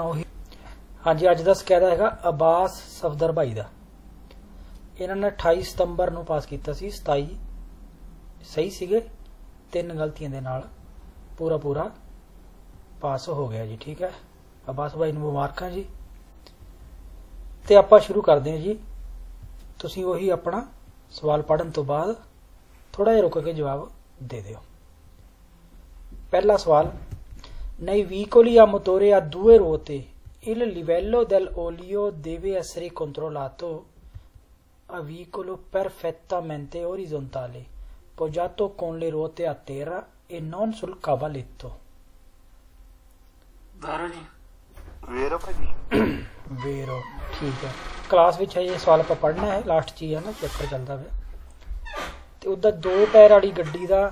हाँ जी अज का सकैदा है अब्बास सफदर भाई का। इन्होंने 28 सितंबर को पास किया सी, 27 सही सीगे, 3 गलतियों के नाल पूरा पास हो गया जी। ठीक है, अब्बास भाई नूं मुबारक जी। तो आप शुरू करते हैं जी, तुसीं वही अपना सवाल पढ़न तो बाद थोड़ा जिहा रुक के जवाब दे दिओ। पहला सवाल, nei veicoli a motore a due ruote il livello dell'olio deve essere controllato a veicolo perfettamente orizzontale poggiato con le ruote a terra e non sul cavalletto। vero ji, vero bhai, vero। ठीक है, class which है ये सवाल पर पढ़ना है, last चीज है ना, चक्कर चलता है। तो उदा दो टायर वाली गड्डी का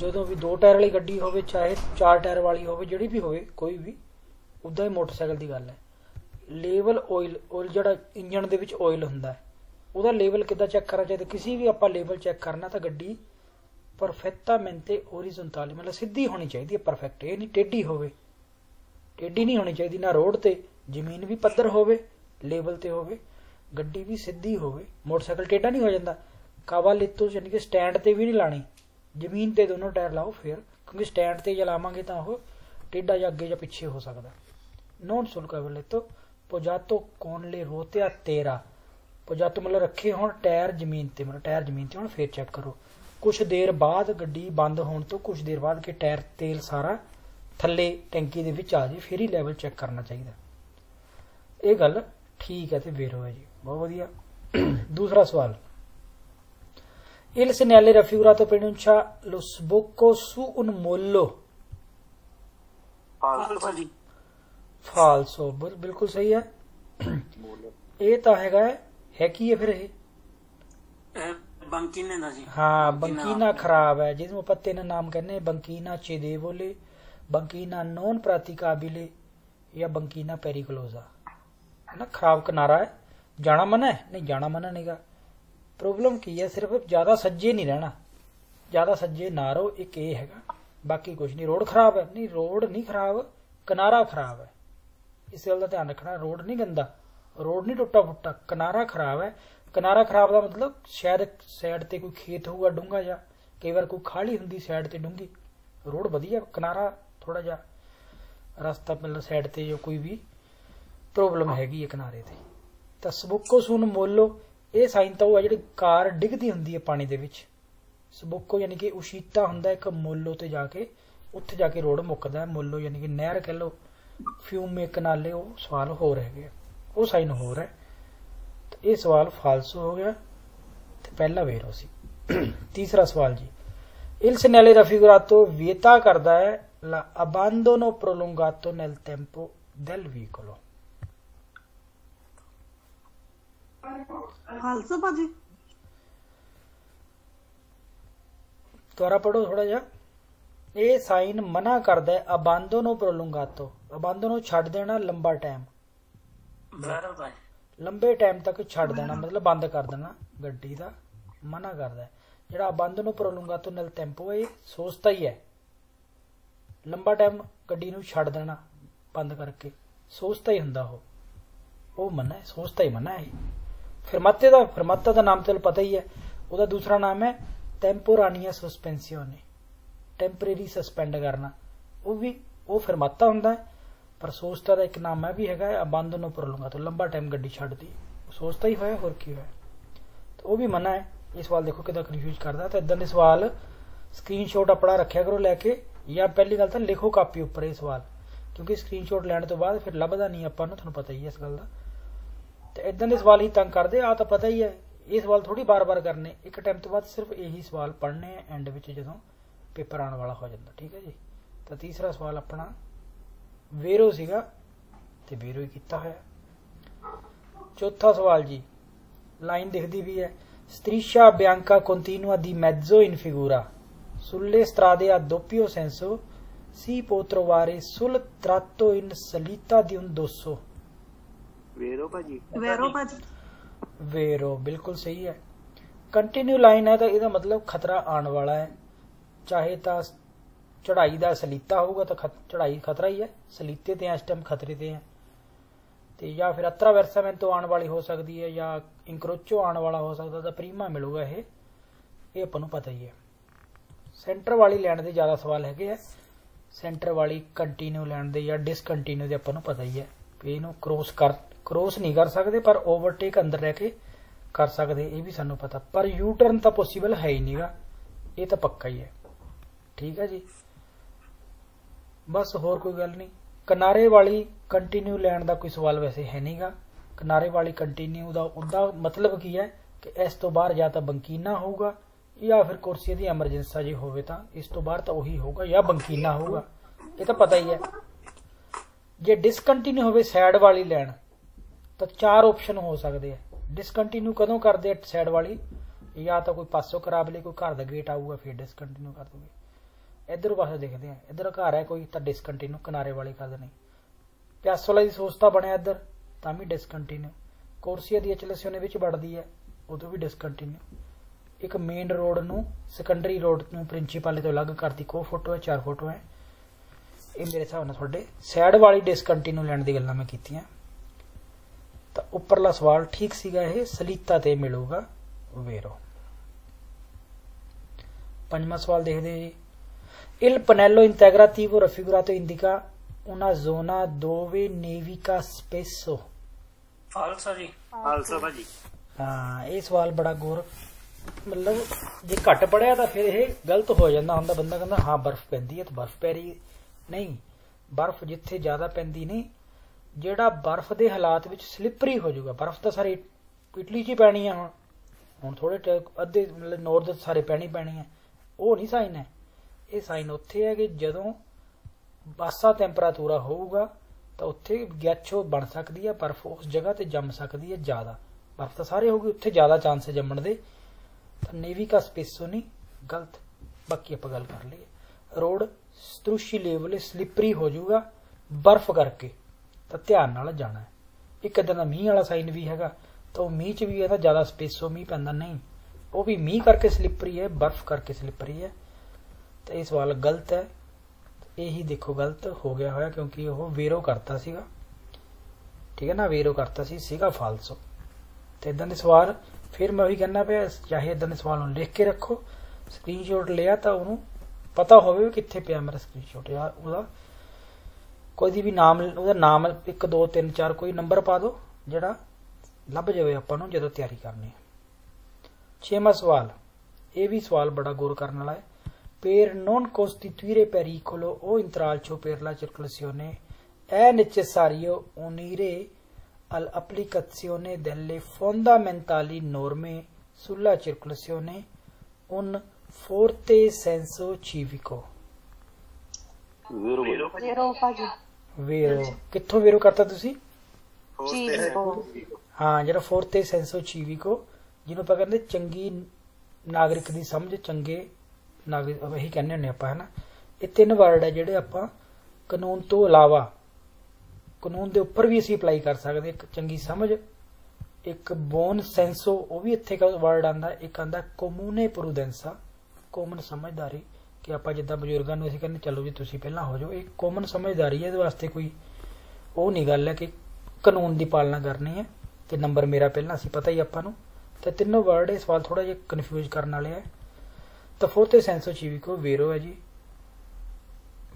जो भी दो टायर वाली गड्डी हो चाहे चार टायर वाली हो जी भी हो कोई भी उदा ही मोटरसाइकिल की गल है। लेवल ऑयल जो इंजन के ऑयल होंगे वह लेवल कि चैक करना चाहिए। किसी भी आप लेवल चैक करना तो गड्डी परफेक्टामेंटे ओरिजोनताली मतलब सीधी होनी चाहिए, परफेक्ट, ये नहीं टेढ़ी हो, टेढ़ी नहीं होनी चाहिए। ना रोड तो जमीन भी पद्धर हो, लेवल तो हो, गड्डी भी सीधी हो, मोटरसाइकिल टेढ़ा नहीं हो जाता। कावालेतो यानी कि स्टैंड पर भी नहीं लानी, जमीन ते दोनों टायर लाओ फिर, क्योंकि स्टैंड ते जे लावांगे तां ओह टेढ़ा जां अगे जां पिछे हो सकदा। नॉन सुलका वाले तो पोजातो कोनले रोतिया तेरा, पोजातो मतलब रखे होण टायर जमीन ते, मतलब टायर जमीन ते होण फिर चेक करो। कुछ देर बाद गड्डी बंद होने तो कुछ देर बाद कि टायर तेल सारा थले टैंकी दे विच आ जाए फिर ही लैवल चेक करना चाहिए। यह गल ठीक है तो वेरो है जी, बहुत वधिया। दूसरा सवाल, il segnale raffigurato pronuncia lo sbocco su un mollo। फालसो, बिल्कुल सही है। ये तो है कि ये फिर है बंकीना जी। हाँ बंकीना खराब है, जिसमें पत्ते ने नाम कहने बंकीना चेदेवोले, बंकीना नॉन प्रातिकाबिले या बंकीना पेरिकलोजा है ना, खराब किनारा है। जाना मना है नहीं, जाना मना नहीं का प्रॉब्लम की है, सिर्फ ज्यादा सज्जे नहीं रहना, ज्यादा सज्जे ना रहो, एक ये है, बाकी कुछ नहीं। रोड खराब है नहीं, रोड नहीं खराब, किनारा खराब है, इस गल का ध्यान रखना। रोड नहीं गंदा, रोड नहीं टुटा फुटा, किनारा खराब है। किनारा खराब का मतलब शायद साइड से कोई खेत होगा डूंगा जा, कई बार कोई खाली होंगी साइड से डूंगी, रोड वधिया, किनारा थोड़ा जा रास्ता मतलब साइड से जो कोई भी प्रॉब्लम हैगी है किनारे से। तो सबको सुन मोलो ਇਹ ਸਾਈਨ ਤਾਂ ਉਹ है ਜਿਹੜੀ ਕਾਰ ਡਿੱਗਦੀ ਹੁੰਦੀ ਹੈ ਪਾਣੀ ਦੇ ਵਿੱਚ, ਸਬੋਕੋ ਯਾਨੀ ਕਿ ਉਸ਼ੀਤਾ ਹੁੰਦਾ ਇੱਕ ਮੋਲੋ ਤੇ ਜਾ ਕੇ, ਉੱਥੇ ਜਾ ਕੇ ਰੋਡ ਮੁੱਕਦਾ। ਮੋਲੋ ਯਾਨੀ ਕਿ ਨਹਿਰ ਕਹਿ ਲਓ, ਫਿਊਮੇ ਕਨਾਲੇ, ਉਹ ਸਵਾਲ ਹੋਰ ਹੈਗੇ, ਉਹ ਸਾਈਨ ਹੋਰ ਹੈ। ਇਹ ਸਵਾਲ ਫਾਲਸੋ ਹੋ ਗਿਆ ਤੇ ਪਹਿਲਾ ਵੇਰੋ ਸੀ। ਤੀਸਰਾ ਸਵਾਲ ਜੀ, il segnale raffigurato vieta ਕਰਦਾ ਹੈ la abbandono prolungato nel tempo del veicolo। फालसो भाजी, दोबारा पढ़ो थोड़ा जा। ये साइन मना करता है अबांदोनो प्रोलुंगातो, अबांदोनो छाड़ देना, लंबा टाइम, लंबे टाइम तक छाड़ देना मतलब बंद कर देना गड्डी का मना करता है। जेड़ा अबांदोनो प्रोलुंगातो नल टेंपो है, सोचता ही है लंबा टाइम गड्डी नूं छाड़ देना बंद करके, सोचता ही हुंदा वो मना है, सोचता ही मना है। फरमाते का नाम तो पता ही है, उसका दूसरा नाम है टेम्पोरानिया सस्पेंसियोने, टेम्परेरी सस्पेंड करना, वो भी वो फरमाता होंदा है। पर सोचता का एक नाम है भी है अबांदोनो प्रोलुंगातो, लंबा टाइम गड्डी छड्डदी, सोचता ही होया होर की होया, तो वो भी मना है। ये सवाल देखो कितना कन्फ्यूज करता। तो इदां दे सवाल स्क्रीनशॉट अपना रखिया करो लैके, या पहली गल तो लिखो कापी उपर ये सवाल, क्योंकि स्क्रीनशॉट लैण तो बाद फिर लभदा नहीं आपां नूं, तुहानूं पता ही है इस गल दा। तो इदां दे सवाल ही तंग करदे आ, तो पता ही है ये सवाल थोड़ी बार बार करने, एक टाइम तो बाद सिर्फ यही सवाल पढ़ने हैं एंड विच जदों पेपर आने वाला हो जाता। ठीक है जी, तो तीसरा सवाल अपना वेरो सीगा ते वेरो ही कीता होया। चौथा सवाल जी, लाइन दिखदी भी है, स्त्रीशा बियांका कोंटीन्यूआ दी मैजो इन फिगूरा सुल्ले स्त्रादे आ दोपियो सेंसो सी पोत्रो वारे सुल त्रातो इन सलीता दी उन 200। वेरो भाजी, वेरो भाजी, वेरो बिल्कुल सही है। कंटिन्यू लाइन है तो इसका मतलब खतरा आने वाला है, चाहे तो चढ़ाई का सलीता होगा तो चढ़ाई खतरा ही है, सलीते तो हैं इस टाइम खतरे से हैं। तो या फिर अत्रा वरसामेंट तो आने वाली हो सकती है या इंक्रोचो आने वाला हो सकता तो प्रीमा मिलूगा, ये अपन पता ही है। सेंटर वाली लैंड के ज़्यादा सवाल है, सेंटर वाली कंटीन्यू लैंड या डिसकंटीन्यू के अपन पता ही है भी इनू क्रॉस नहीं कर सकते पर ओवरटेक अंदर रह के कर सकते, ये भी सानू पता। पर यू टर्न तो पॉसिबल है ही नहीं गा, ये तो पक्का ही है। ठीक है जी, बस होर कोई गल नहीं। किनारे वाली कंटीन्यू लैंड का कोई सवाल वैसे है नहीं गा। किनारे वाली कंटीन्यू का उदा मतलब की है कि इस तो बाहर या तो बंकीना होगा या फिर कुर्सी की एमरजेंसी जी होवे तो इस तो बाहर तो वही होगा या बंकीना होगा, ये तो पता ही है। जे डिसकंटीन्यू होवे सैड वाली लैंड तो चार ऑप्शन हो सकते हैं। डिसकंटीन्यू कदों करते सैड वाली, या तो कोई पासों खराब ले कोई घर का गेट आऊगा फिर डिसकंटीन्यू कर दोगे। इधर पासों देखते हैं, इधर घर है कोई तो डिसकंटीन्यू किनारे वाली कर देनी। प्यासोला की सोचता बनया इधर तो भी डिसकंटीन्यू, कोर्सिया की एचलसी ने बिच बढ़ती है उदों भी डिसकंटीन्यू। एक मेन रोड न सेकेंडरी रोड न प्रिंसीपल तो अलग करती, को फोटो है 4 फोटो है। ये मेरे हिसाब नाल तुहाडे सैड वाली डिसकंटीन्यू लैंड दी गल्लां मैं कीतियां। तो उपरला सवाल ठीक सीगा, यह सलीता ते मिलूगा वेरो। पंजवां सवाल देखदे जी, इल पनेलो इंटेग्रा तीवो रफिगुरातो इंडिका उना जोना दोवे नेविका स्पेसो आल्सा जी आल्सा जी। हां, ये सवाल बड़ा गौर मतलब जे घट पढ़िया तो फिर यह गलत हो जाता होंगे। बंदा कहना हाँ बर्फ पैंदी है तो बर्फ पै रही, नहीं बर्फ जिथे ज्यादा पैंदी नहीं, जेड़ा बर्फ के हालात में स्लिपरी हो जाऊगा। बर्फ तो सारी इटली च पैनी है, हुण थोड़े अद्धे मतलब नॉर्थ सारे पैनी पैनी है, वो नहीं साइन है। ये साइन उत्थे है कि जदों बासा टैंपरातूरा होगा तो उत्थे गैचो बन सकती है, बर्फ उस जगह पर जम सकती है ज्यादा। बर्फ तो सारे होगी, उत्थे ज्यादा चांस है जम्मण दे। तो नेविका स्पेसो नहीं गलत। बाकी आप गल कर लीए, रोड सतृशी लेवल स्लिपरी हो जाऊगा बर्फ करके, तो ध्यान नाल जाना है। एक इदां दा मींह वाला साइन भी हैगा, तो मींह च भी है ज्यादा स्पेसो मींह पैंदा नहीं, वो भी मींह करके स्लिपरी है बर्फ करके स्लिपरी है। तो यह सवाल गलत है, यही देखो गलत हो गया होया क्योंकि वह वेरो करता सीगा। ठीक है ना, वेरो करता सीगा फालसो। तो इदां दे सवाल फिर मैं वही कहना पे, चाहे इदां दे सवाल नूं लिख के रखो, स्क्रीनशॉट लिया तो उन्होंने पता होवे कित्थे पिया मेरा स्क्रीनशॉट, या उहदा कोई भी नाम उहदा नाम 1 2 3 4 कोई नंबर पा दो जिहड़ा लभ जावे आपां नूं जदों तैयारी करनी है। 6वां सवाल, यह भी सवाल बड़ा गौर करने वाला है। पेर नॉन कोस्टिट्यूरे पेरिकोलो ओ इंत्राल्चो पेरला सर्कुलेसियोने ए नेसेसारियो उनीरे अल अप्लीकेसियोने देले फोंडामेंटाली नॉर्मे सुला सर्कुलेसियोने उन फोर्ते सेंसो चीविको। वेरो कित्थों वेरो करता तुसी? हाँ, जरा फोर्ते सेंसो चीविको जिन्हों पर कहते चंगी नागरिक की समझ, चंगे नागरिक यही कहने होंगे आप, है ना। ये 3 वर्ड है जेडे आप कानून तो अलावा कानून के उपर भी असी अपलाई कर सकते। एक चंगी समझ, एक बोन सेंसो वो भी इत्थे का वर्ड आंदा, एक आंदा कोमूने प्रूडेंसा कॉमन समझदारी कि आप जिदा बजुर्गों को कहने चलो जी तुम पहला हो जाओ, एक कॉमन समझदारी है। ये वास्ते कोई वो नहीं गल है कि कानून की पालना करनी है कि नंबर मेरा पहला, असी पता ही आपां नूं। तो 3 वर्ड ये सवाल थोड़ा जिहा कन्फ्यूज करने वाले है। तो फोर्थ सेंसो चीविको वेरो है जी।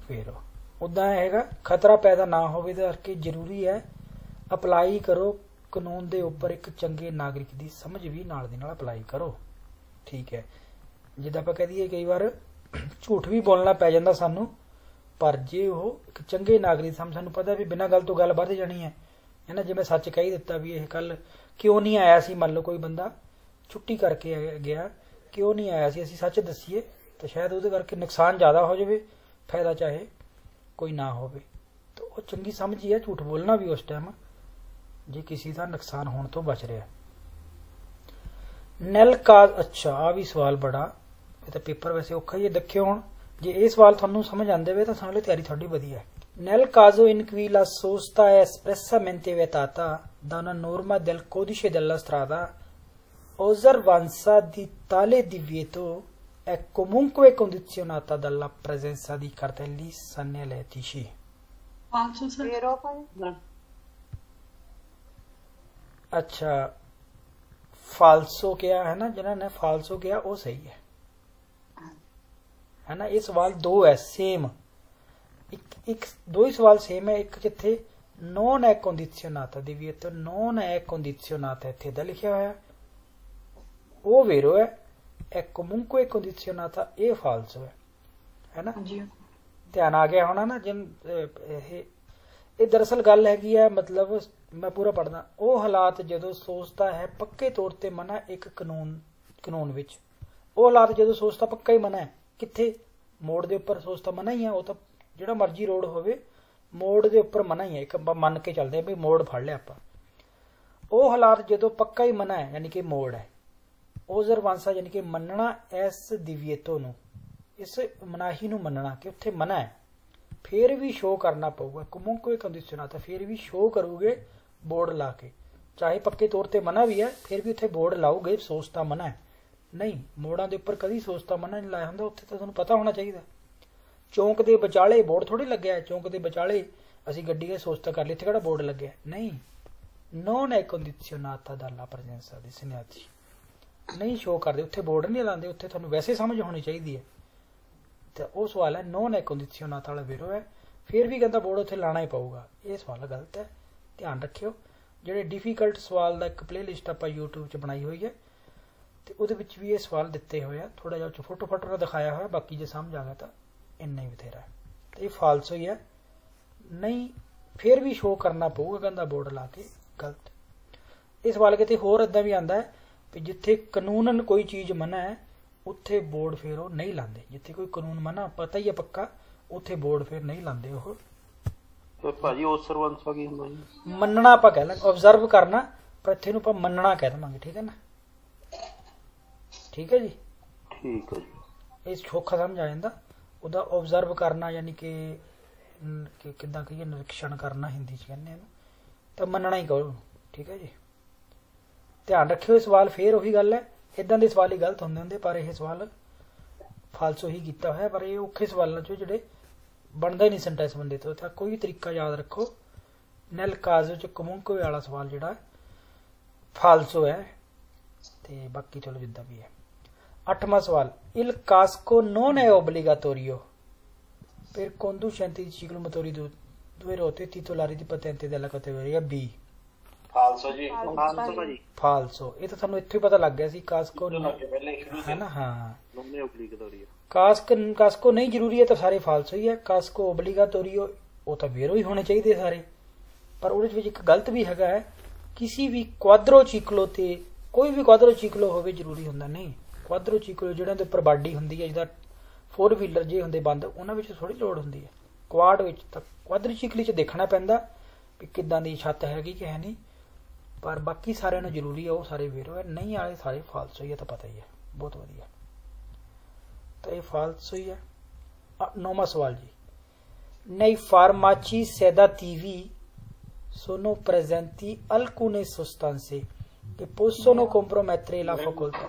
वेरो उदा है खतरा पैदा ना होवे करके जरूरी है अपलाई करो कानून के उपर एक चंगे नागरिक की समझ भी नाल दी नाल अपलाई करो। ठीक है, जिदा आप कह दीए कई बार झूठ भी बोलना पै जाता सानू, पर जे वो एक चंगे नागरिक समझ सानू पता भी बिना गल तो गल बढ़ जानी है ना। जिवें सच कही दिता भी यह कल क्यों नहीं आया सी, मान लो कोई बंदा छुट्टी करके गया क्यों नहीं आया सी, असीं सच दसीए तो शायद उसदे करके नुकसान ज़्यादा हो जाए, फायदा चाहे कोई ना होवे। तो वो चंगी समझ ही है झूठ बोलना भी उस टाइम जे किसी का नुकसान होने तो बच रहा है। नल का अच्छा आ भी सवाल बड़ा, तो पेपर वैसे औखा ही देखियो हुण, जे ये सवाल तुहानू समझ आंदे वे तो सानू तैयारी थोड़ी वधिया है। नैल काजो इनक्वीला सोस्ता है एस्प्रेसामेंटे वेताता दा उना नॉर्मा देल कोडिशे देला स्ट्रादा ओजरवांसा दी ताले दिव्येतो è comunque condizionata dalla presenza di cartelli sanneletici. अच्छा, फाल्सो क्या है ना, जिन्होंने फाल्सो किया वो सही है ना। ये सवाल दो है सेम, दो ही सवाल सेम है। एक जिथे नॉन है कंडीशनाता दी हुई है, तो नॉन है कंडीशनाता इत्थे दा लिखिया होया वो वेरो है, एक कोमुंको कंडीशनाता ये फाल्सो है ना। ध्यान आ गया होना ना। जिन ये दरअसल गल हैगी है, मतलब मैं पूरा पढ़ना। वो हालात जो सोचता है पक्के तौर पर मना एक कानून विच, वो हालात जो सोचता पक्का ही मना है। किथे मोड़ दे उपर सोचता मना ही है, वो तो जिहड़ा मर्जी रोड होवे मोड़ दे उपर मना ही है। एक मन के चलते भी मोड़ फड़ लिया आपां। वो हालात जो पक्का ही मना है यानी कि मोड़ है, वो जरवांसा यानी कि मनना इस दिव्यतो नूं, इस मनाही नूं मनना कि उत्थे मना है। फिर भी शो करना पऊगा, कुमों कोई कंडीशन आता, फिर भी शो करोगे बोर्ड ला के। चाहे पक्के तौर पर मना भी है, फिर भी उत्थे बोर्ड लाओगे सोचता मना है। नहीं, मोड़ा के उपर कभी सोचता मना नहीं लाया होंगे, उत्थे तो तुहानूं पता होना चाहिए। चौंक के बचाले बोर्ड थोड़ी लगे, चौंक के बचाले असी गड्डी के सोचता कर ली, इत्थे किहड़ा बोर्ड लगे। नहीं, नॉन है कंडीशनाता दाला प्रेजेंसा दी सिनेजी नहीं शो करते, उत्थे बोर्ड नहीं लाते, उत्थे तुहानूं वैसे समझ होनी चाहिए है। तो वह सवाल है नॉन है कंडीशनाता वाला वेरो है, फिर भी कहता बोर्ड उत्थे लाना ही पऊगा। यह सवाल गलत है, ध्यान रखियो। ਜਿਹੜੇ डिफिकल्ट सवाल का एक प्ले लिस्ट आप यूट्यूब च बनाई हुई है, तो उहदे विच भी ये सवाल दिते हुए हैं, थोड़ा जिहा फोटो फोटो दिखाया हुआ। बाकी जो समझ आ गया तो इन्ना ही बथेरा है। तो ये फाल्स ही है, नहीं फिर भी शो करना पऊगा कहंदा बोर्ड ला के, गलत। ये सवाल कितने होर इदां भी आंदा है कि जिथे कानूनन कोई चीज़ मना है उत्थे बोर्ड फिर वो नहीं लाते। जिथे कोई कानून मना पता ही है पक्का, उत्थे बोर्ड फिर नहीं लाते। वो ਭਾਜੀ ਉਸ ਸਰਵੰਸਾ ਕੀ ਹੁੰਦਾ ਜੀ, ਮੰਨਣਾ ਆਪਾਂ ਕਹਿ ਲਾਂਗੇ, ਆਬਜ਼ਰਵ ਕਰਨਾ, ਪਰ ਇੱਥੇ ਨੂੰ ਆਪਾਂ ਮੰਨਣਾ ਕਹਿ ਦਵਾਂਗੇ। ਠੀਕ ਹੈ ਨਾ, ਠੀਕ ਹੈ ਜੀ, ਠੀਕ ਹੈ ਜੀ। ਇਹ ਸੌਖਾ ਸਮਝ ਆ ਜਾਂਦਾ। ਉਹਦਾ ਆਬਜ਼ਰਵ ਕਰਨਾ ਯਾਨੀ ਕਿ ਕਿਦਾਂ ਕਹੀਏ, ਨਿਰੀਖਣ ਕਰਨਾ ਹਿੰਦੀ ਚ ਕਹਿੰਦੇ ਆ, ਤਾਂ ਮੰਨਣਾ ਹੀ ਕਹੋ। ਠੀਕ ਹੈ ਜੀ, ਧਿਆਨ ਰੱਖਿਓ। ਸਵਾਲ ਫੇਰ ਉਹੀ ਗੱਲ ਹੈ, ਇਦਾਂ ਦੇ ਸਵਾਲ ਹੀ ਗਲਤ ਹੁੰਦੇ, ਪਰ ਇਹ ਸਵਾਲ ਫਾਲਸੂ ਹੀ ਕੀਤਾ ਹੋਇਆ। ਪਰ ਇਹ ਔਖੇ ਸਵਾਲਾਂ ਚੋਂ ਜਿਹੜੇ बनता ही नहीं सेंटेंस बंदे तो था। कोई तरीका याद रखो। नल काज कमुंको वाला सवाल जो फालसो है, तो बाकी चलो जिदा भी है। 8वां सवाल, इल कास्को नॉन है ओब्लिगातोरियो फिर कोंदू शैंती चिकल मतोरी दुए रोते तीतो लारी दी पतेंते दे लगते हुए बी फालसो जी। फालसो ये तो थानू इत्थे पता लग गया सी, कास्को है ना। हां, कास्को नहीं जरूरी है तो सारे फालसो ही है। कास्को ओब्लिगातोरियो वो तो वेरो ही होने चाहिए सारे। पर उहदे विच इक गलत भी हैगा है, किसी भी क्वाद्रो चिकलो ते, कोई भी क्वाद्रो चिकलो होवे जरूरी हुंदा नहीं। क्वाद्रो चिकलो जिहड़े उपर बाडी हुंदी है, जिहदा फोर व्हीलर जे हुंदे बंद, उन्हां विच थोड़ी लोड़ हुंदी है। क्वाड विच तां क्वाद्रो चिकली च देखना पैंदा कि किदां दी छत हैगी कि है नहीं। पर बाकी सारे नूं जरूरी है, वो सारे वेरो है। नहीं वाले सारे फालसो ही है, तां पता ही है। बहुत वधिया, तो ये फाल्स ही है। 9वां सवाल जी, नई फार्माची सेदा टीवी सोनो प्रेजेंटी अल्कुने सोस्तांसे कि पोसोनो कॉम्प्रोमेट्रे ला फकोल्ता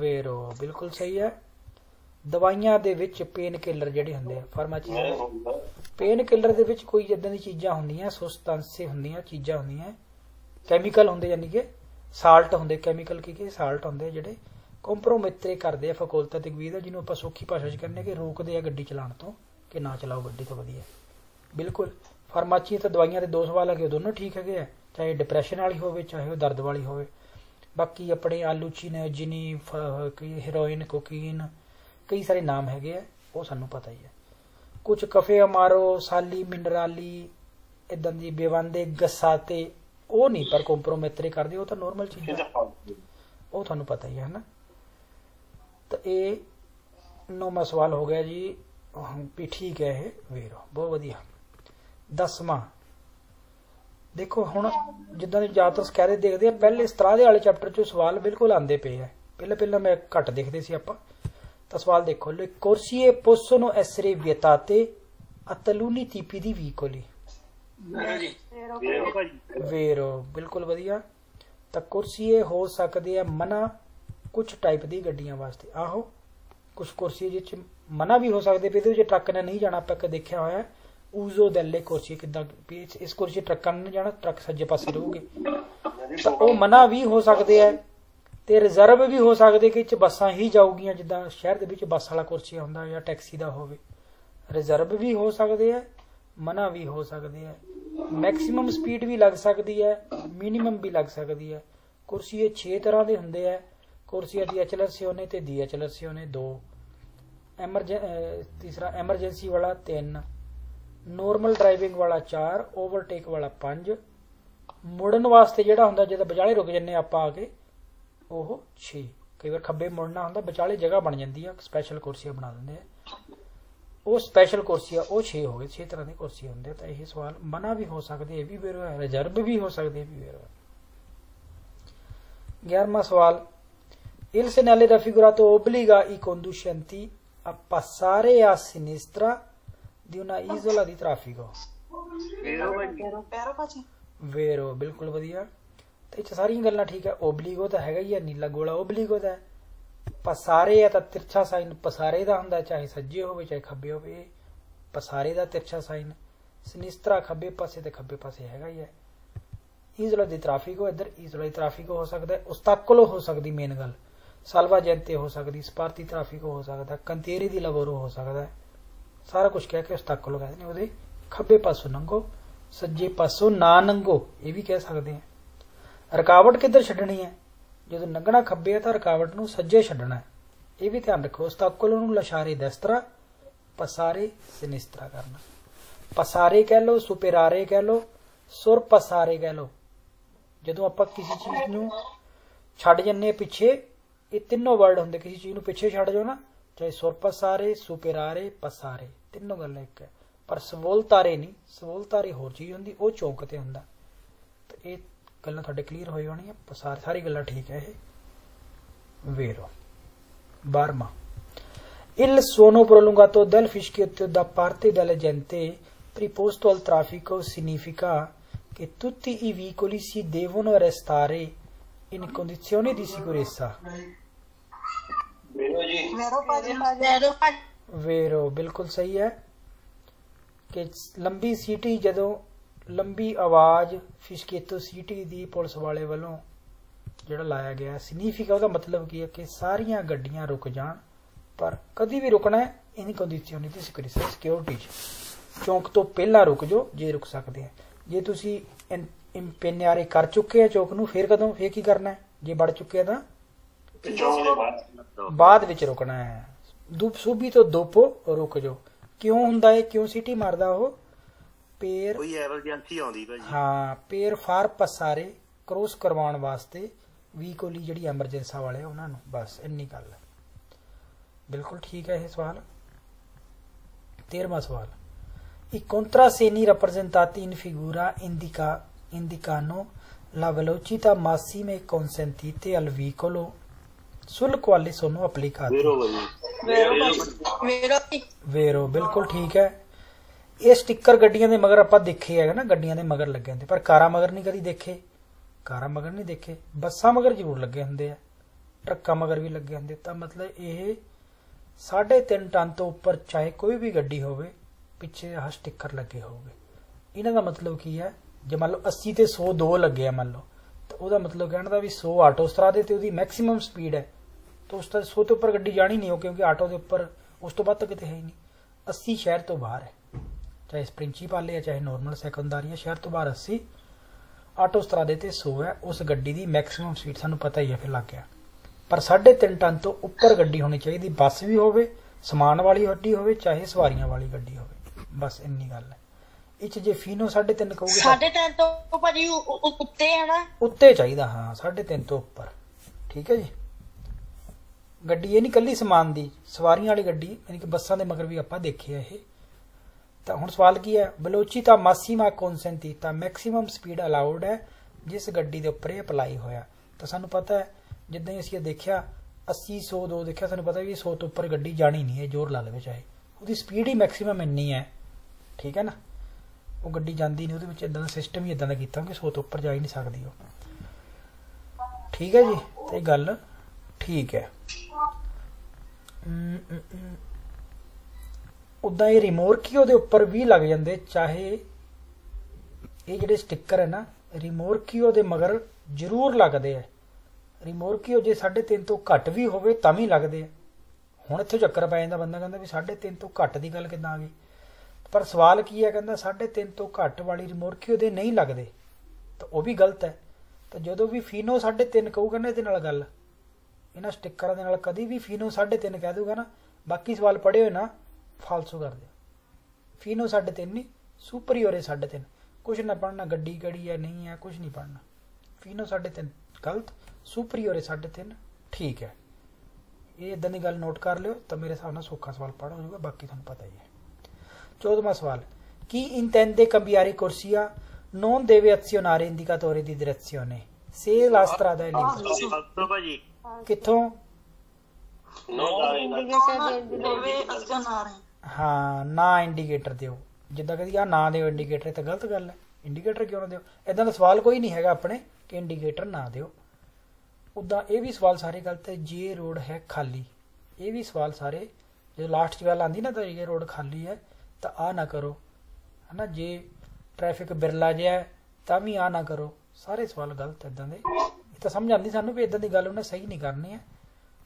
वेरो, बिल्कुल सही है। दवाइयां दे विच पेन किलर जेडी हुंदे है, फार्माची पेन किलर दे विच कोई इदां दी चीज़ां हुंदियां, सोस्तांसे हुंदियां, चीज़ां हुंदियां, केमिकल हुंदे यानी कि साल्ट हुंदे, केमिकल की साल्ट हुंदे जेडे ਕੰਪਰੋਮਿਟਰੇ ਕਰਦੇ ਆ ਫਕੋਲਤਾ ਤਕਵੀਰ ਦਾ, ਜਿਹਨੂੰ ਆਪਾਂ ਸੌਖੀ ਭਾਸ਼ਾ 'ਚ ਕਹਿੰਦੇ ਕਿ ਰੋਕਦੇ ਆ ਗੱਡੀ ਚਲਾਉਣ ਤੋਂ ਕਿ ਨਾ ਚਲਾਓ ਗੱਡੀ ਤੋਂ ਵਧੀਆ। ਬਿਲਕੁਲ ਫਾਰਮਾਚੀ ਤੇ ਦਵਾਈਆਂ ਦੇ ਦੋ ਸਵਾਲ ਹੈਗੇ, ਦੋਨੋਂ ਠੀਕ ਹੈਗੇ ਆ, ਚਾਹੇ ਡਿਪਰੈਸ਼ਨ ਵਾਲੀ ਹੋਵੇ ਚਾਹੇ ਉਹ ਦਰਦ ਵਾਲੀ ਹੋਵੇ। ਬਾਕੀ ਆਪਣੇ ਆਲੂਚੀ ਨੇ ਜਿਨੀ ਕੋਈ ਹੀਰੋਇਨ, ਕੋਕੀਨ, ਕਈ ਸਾਰੇ ਨਾਮ ਹੈਗੇ ਆ, ਉਹ ਸਾਨੂੰ ਪਤਾ ਹੀ ਹੈ। ਕੁਝ ਕਫੇ ਅਮਾਰੋ, ਸਾਲੀ, ਮਿਨਰਾਲੀ, ਇਦਾਂ ਦੀ ਬੇਵੰਦੇ ਗਸਾਤੇ, ਉਹ ਨਹੀਂ ਪਰ ਕੰਪਰੋਮਿਟਰੇ ਕਰਦੇ, ਉਹ ਤਾਂ ਨੋਰਮਲ ਚੀਜ਼ ਹੈ, ਉਹ ਤੁਹਾਨੂੰ ਪਤਾ ਹੀ ਹੈ ਨਾ। तो ये 9वां सवाल हो गया जी, भी ठीक है ये वेरो, बहुत वधिया। 10वां देखो हुण जिद्दां दे ज्यादातर स्कैरे देखदे आ, पहले इस तरह दे वाले चैप्टर चो सवाल बिल्कुल आंदे पे है। पहले पहले मैं घट देखदे सी आपां। तां सवाल देखो, ले कोर्सीए पोसोनो एसरे व्यताते अतलूनी तीपी दी वीकोली वेरो, बिल्कुल वधिया। तां कुर्सीए हो सकदे आ मना कुछ टाइप की गड्डियां वास्ते। आहो कुछ कुर्सी जिस मना भी हो सकते भी इस ट्रक ने नहीं जाना। आप देखा होया ऊजो दैले कुर्सी किदा, इस कुर्सी ट्रक ने जाना, ट्रक सज्जे पासे रहूगी। तो मना भी हो सकते है तो रिजर्व भी हो सकते कि बसा ही जाऊगियां, जिदा शहर के बस वाला कुर्सी होंदा या टैक्सी का हो। रिजर्व भी हो सकते है, मना भी हो सकते है, मैक्सिमम स्पीड भी लग सकती है, मिनीमम भी लग सकती है। कुर्सी 6 तरह के होंदे है। कुर्सियां डीएचएलएसओ ते डीएचएलएसओ 2, तीसरा एमरजेंसी वाला 3, नॉर्मल ड्राइविंग वाला 4, ओवरटेक वाला 5, मुड़न वास्ते जिहड़ा हुंदा जद बचाले रुक जन्ने आपां आके ओह 6। कई बार खब्बे मुड़ना हुंदा, बचाले जगह बन जांदी है, स्पैशल कुर्सियां बना दिंदे आ, वो स्पैशल कुर्सियां वो 6 हो गए। 6 तरह की कुर्सी होंगे। तो यही सवाल मना भी हो सकते भी वेरो है, रिजर्व भी हो सकते भी वेरो है। 11वां सवाल, il segnale raffigurato obbliga i conducenti a passare a sinistra di una isola di traffico। वेरो बिल्कुल वधिया। तो इस सारी गल्लां ठीक है। ओबलीगो तो हैगा ही है, नीला गोला ओबलीगो है। पसारे है तो तिरछा साइन पसारे का होंगे, चाहे सज्जे हो चाहे खब्बे हो, पसारे का तिरछा साइन। सिनिस्त्रा खब्बे पासे तो खब्बे पासे हैगा ही है। इजला दी ट्राफिको इधर, इजला दी ट्राफिको हो सकता है। उस्ताकोलो हो सकती मेन गल, सालवा जयंते हो सकती, स्पारती ट्राफिको हो सकता है, कंतेरी दी लवोरो हो सकता है। सारा कुछ कह के उस्ताकोलो कहते हैं। वो खब्बे पासों नंगो, सज्जे पासों ना नंगो, ये भी कह सकते हैं। रुकावट किधर छड्डनी है, जो लंघना खब्बे है तो रुकावट नूं सज्जे छड्डना है, यह भी ध्यान रखो। उस्ताकोलो नूं लशारे दस्तरा, पसारे सिनिस्तरा करना। पसारे कह लो, सुपेरारे कह लो, सुर पसारे कह लो। जो आप किसी चीज नूं छड्ड जन्ने पिछे, ये तीनों वर्ड होंगे। किसी चीज नूं पिछे छड्ड जाओ ना, चाहे सुर पसारे सुपेरारे पसारे, तीनों गल एक है। पर सवोल तारे नहीं, सवोल तारे होर चीज होंगी, वो चौंक ते होंदा। तो ये गल्लां तुहाडे क्लीयर होई होणीआं। पसार सारी गल्लां ठीक है। ये वेरो। 12वां, il suono prolungato del fischietto da parte della gente preposto al traffico significa che tutti i veicoli si devono restare in condizioni di sicurezza। वेरो बिल्कुल सही है कि लंबी सीटी जदों लंबी आवाज फिशकेतो सीटी दी पुलिस वाले वालों जिहड़ा लाया गया सिग्निफिका, उसका मतलब की है कि सारियां गड्डियां रुक जान, पर कभी भी रुकना है इन कंडीशन दी सिक्योरिटी, सिक्योरिटी चौंक तो पहला रुक जाओ जे रुक सकते हैं। जे तुम इम्पेन्यारे कर चुके हैं चौक नूं, फिर कदों फिर की करना है, जे बढ़ चुके तो बाद विच रुकना है। दूबसूबी तो दोपो रुक जाओ। क्यों हुंदा है, क्यों सीटी मारदा हो पेर, हाँ पेर फार पसारे क्रॉस करवाउण वास्ते वीकोली जिहड़ी एमरजेंसी वाले उन्हां नूं, बस इन्नी गल है। बिल्कुल ठीक है ये सवाल। 13वां सवाल, I contrassegni rappresentati in figura indicano la velocità massima consentite al veicolo sul quale sono applicati। वेरो बिल्कुल ठीक है। ये स्टिकर गड्डियां दे मगर आपां देखे है ना, गड्डियां दे मगर लगे होंदे, पर कारां मगर नहीं कदी देखे। कारां मगर नहीं देखे, बसां मगर जरूर लगे होंदे, ट्रकां मगर भी लगे होंदे। तां मतलब ये 3.5 टन तो उपर चाहे कोई भी गड्डी होवे पिछे आह स्टिकर लगे हो गए। इन्हों का मतलब की है, जो मान लो 80 तो 102 लगे है मान लो, तो वह मतलब कहने का भी 100 आटो उस तरह के मैक्सीम स्पीड है, तो उस तरह 100 तो उपर गड्डी जानी नहीं हो, क्योंकि आटो के उपर उस तो बाद कितने है ही नहीं। 80 शहर तो बाहर है, चाहे प्रिंसीपल है चाहे नॉर्मल सैकंडरी है, शहर तो बाहर 80, आटो उस तरह देते 100 है, उस गड्डी की मैक्सीम स्पीड सानू पता ही है फिर लग गया। पर 3.5 टन तो उपर गड्डी होनी चाहिए, बस भी हो समान वाली गड्डी हो चाहे सवारियां वाली गड्डी हो, बस इन्नी गल है। इच जे फीनो 3.5 कहोगे 3.5 तो भाजी उत्ते है ना, उत्ते चाहिए। हाँ 3.5 तो उपर, ठीक है जी। गड्डी ये नहीं कली समान दी, सवारियां वाली गड्डी यानी कि बसां दे मगर भी आपां देखे है ये। तो हुण सवाल की है, वेलोसिटा मैक्सिमा कॉन्सेंटीटा मैक्सिमम स्पीड अलाउड है जिस गड्डी दे उपर अप्लाई होया। तो सानू पता है जिद्दां ही असीं देखिया 80 102 देखिया, सानू पता है कि 100 तो उपर गड्डी जानी नहीं है, जोर ला लवे चाहे, उसकी स्पीड ही मैक्सिमम इन्नी है, ठीक है ना, वो गड्डी जाती नहीं, उसके इदा सिस्टम ही इदा का किया कि 100 तो उपर जा ही नहीं सकती वो, ठीक है जी। तो गल ठीक है। उदा ये रिमोर्कियो दे उपर भी लग जाते, चाहे ये जिहड़े स्टिकर है ना रिमोर्कियो दे मगर जरूर लगते है। रिमोर्कियो जे 3.5 तो घट भी होवे तां भी लगते है। हुण इत्थे चक्कर पै जांदा, बंदा कहंदा भी 3.5 तो घट दी गल किदां आ गई, पर सवाल की है कहंदा 3.5 तो घट वाली रिमोर्कियो दे नहीं लगते, तो वह भी गलत है। तो जो भी फीनो 3.5 कहूगा ना, ये गल इन्ह स्टिकर दे नाल कदी भी फीनो 3.5 कह दूगा ना, बाकी सवाल पढ़े हो ना फालसू कर दे। फीनो 3.5 नहीं, सुपरीओर है 3.5, कुछ ना पढ़ना, गड्डी गड़ी है नहीं है कुछ नहीं पढ़ना। फीनो 3.5 गलत, सुपरीओर है 3.5 ठीक है। ये इदां दी गल नोट कर लियो तो मेरे हिसाब नाल सौखा सवाल पढ़ हो जाएगा, बाकी तुहानूं पता ही है। 14वां सवाल, की इंतेंदे कंबियारी कुर्सिया नॉन देवे अज़ीनारे इंडिकातोरे दी डायरेक्शन ने से लास्ट्रा दा लिंक किथों हाँ ना इंडिकेटर दिओ, जिद्दां कहिंदी आ ना दिओ इंडिकेटर, तो गलत गल है। इंडिकेटर क्यों ना दिओ, इदां दा सवाल कोई नहीं हैगा अपने कि इंडिकेटर ना दिओ। उदां ये भी सवाल सारे गलत है। जे रोड है खाली, ये भी सवाल सारे जो लास्ट वाल आंदी ना, तो ये रोड खाली है तो आ ना करो है ना, जे ट्रैफिक बिरला जिहा है तां भी आ ना करो। सारे सवाल गलत इदां दे, तो समझ आती सानू भी इदां दी गल उन्हें सही नहीं करनी है।